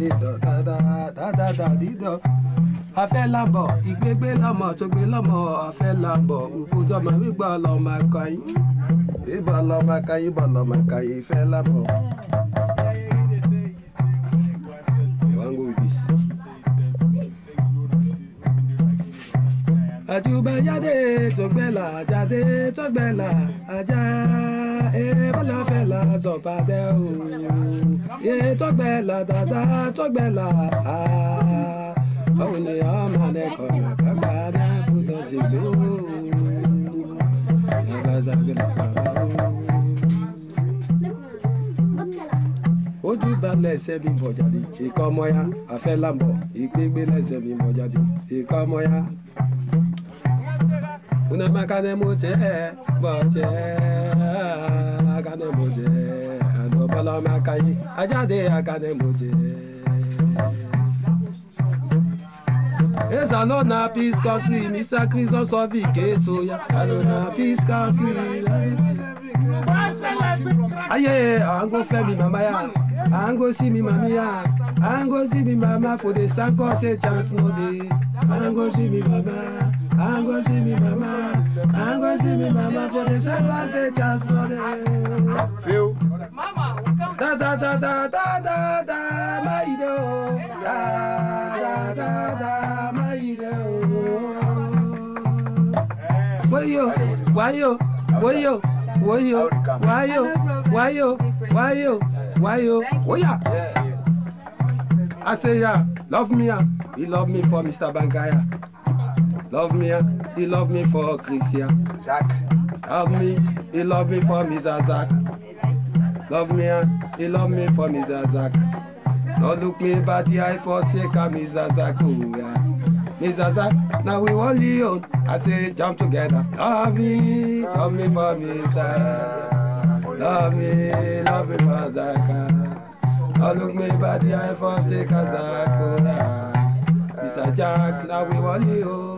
It's a no peace country, Mr. Chris don't solve it, so yeah, I know peace country. Aye, I'm going to fed me, mama, I'm going to see me, mama, I'm going to see me, mama, for the sun, cause a chance no day. I'm going to see me, mama, I'm going to see me, mama, I'm going to see me, mama, for the sun, cause a chance no day. Phil. Mama, da da da da da da da, my idol, da da da da, my idol. Why yo? I say yeah, love me yeah, he love me for Mr. Bangaya. Love me yeah, he love me for Christian. Zach. Love me, he love me for Mr. Zach. Love me, he love me for Mr. Zach. Don't look me by the eye for sake of Mr. Zach. Mr. Zach, now we only own. I say jump together. Love me for Mr. Love me for Zach. Don't look me by the eye for sake of Zach. Mr. Jack, now we only own.